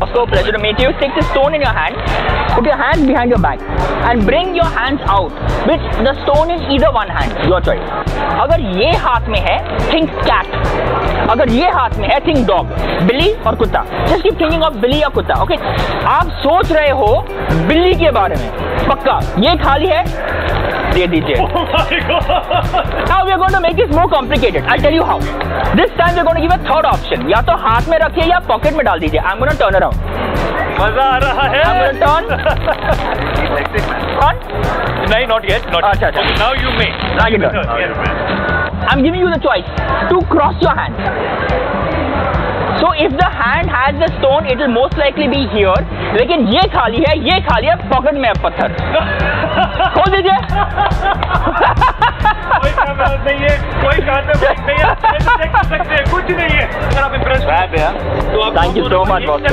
Bosco, pleasure to meet you. Stick the stone in your hand, put your hand behind your back and bring your hands out with the stone in either one hand, your choice. Agar ye haath mein hai, think cat. Agar ye haath mein hai, think dog, billi or kutta. Just keep thinking of billi or kutta, okay? Aap soch rahe ho billi ke baare mein, pakka, ye khali hai, de dijiye. Oh my God! Now we are going to make this more complicated. I'll tell you how. This time we are going to give a third option. Ya to haath mein rakhiye ya pocket mein dal dijiye. I'm going to turn around. मजा आ रहा है। नहीं, not yet, not yet. अच्छा, now you may. Now you may. I'm giving you the choice to cross your hand. So if the hand has the stone, it will most likely be here. लेकिन ये खाली है, pocket में है पत्थर। खोल दीजिए। कोई कांटे नहीं है, कोई कांटे नहीं है, कुछ नहीं है। तो आप thank you so much, Bosco.